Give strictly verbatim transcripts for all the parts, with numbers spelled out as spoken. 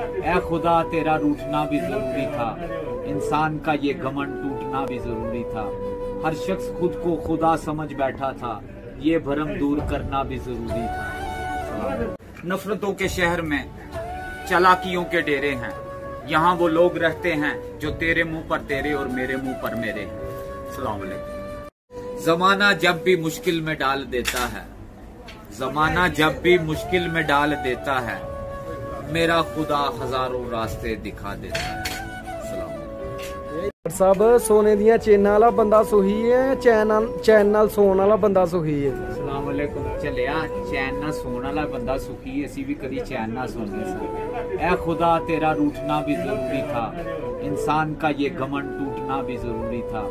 ऐ खुदा तेरा रूठना भी जरूरी था, इंसान का ये घमंड टूटना भी जरूरी था। हर शख्स खुद को खुदा समझ बैठा था, ये भरम दूर करना भी जरूरी था। नफरतों के शहर में चालाकियों के डेरे हैं, यहाँ वो लोग रहते हैं जो तेरे मुंह पर तेरे और मेरे मुंह पर मेरे हैं। अस्सलाम वालेकुम। जमाना जब भी मुश्किल में डाल देता है, जमाना जब भी मुश्किल में डाल देता है, मेरा खुदा हजारों रास्ते दिखा देता है। सब सोने दिया चैन वाला बंदा सुखी है, चैन चैन नाल सोने वाला बंदा सुखी है। अस्सलाम वालेकुम। चलिया चैन नाल सोने वाला बंदा सुखी है, असी भी कभी चैन ना सोने सी। ऐ खुदा तेरा रूठना भी जरूरी था, इंसान का ये घमंड टूटना भी जरूरी था।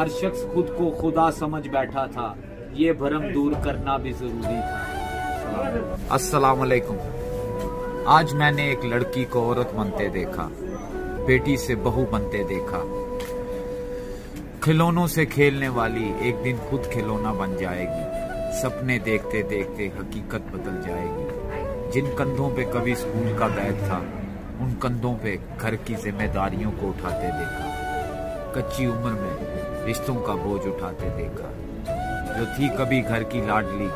हर शख्स खुद को खुदा समझ बैठा था, ये भरम दूर करना भी जरूरी था। अस्सलाम वालेकुम। आज मैंने एक लड़की को औरत बनते देखा, बेटी से बहू बनते देखा। खिलौनों से खेलने वाली एक दिन खुद खिलौना बन जाएगी, सपने देखते देखते हकीकत बदल जाएगी। जिन कंधों पे कभी स्कूल का बैग था, उन कंधों पे घर की जिम्मेदारियों को उठाते देखा। कच्ची उम्र में रिश्तों का बोझ उठाते देखा। जो थी कभी घर की लाडली,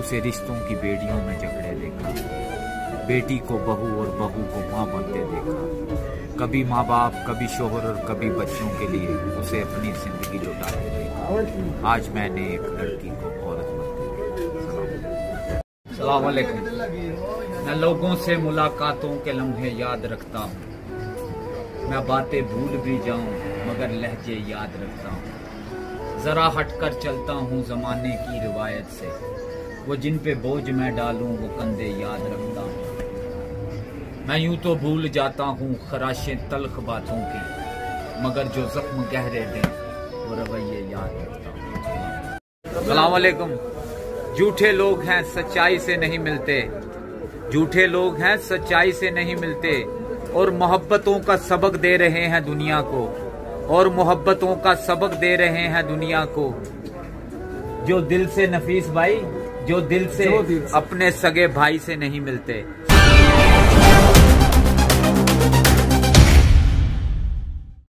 उसे रिश्तों की बेड़ियों में जकड़े देखा। बेटी को बहू और बहू को माँ बनते देखा। कभी माँ बाप, कभी शोहर और कभी बच्चों के लिए उसे अपनी जिंदगी लौटाते देखा। आज मैंने एक लड़की को औरत बनते देखा। मैं लोगों से मुलाकातों के लम्हे याद रखता हूँ, मैं बातें भूल भी जाऊँ मगर लहजे याद रखता हूँ। जरा हटकर चलता हूँ जमाने की रिवायत से, वो जिन पे बोझ मैं डालूँ वो कंधे याद रखता हूँ। मैं यूं तो भूल जाता हूँ खराशें तलख बातों की, मगर जो जख्म गहरे दें वो रवैये याद रखता हूँ। अस्सलाम वालेकुम। झूठे लोग हैं सच्चाई से नहीं मिलते, झूठे लोग हैं सच्चाई से नहीं मिलते, और मोहब्बतों का सबक दे रहे हैं दुनिया को, और मोहब्बतों का सबक दे रहे हैं दुनिया को। जो दिल से नफीस भाई, जो दिल से, जो दिल से अपने सगे भाई से नहीं मिलते।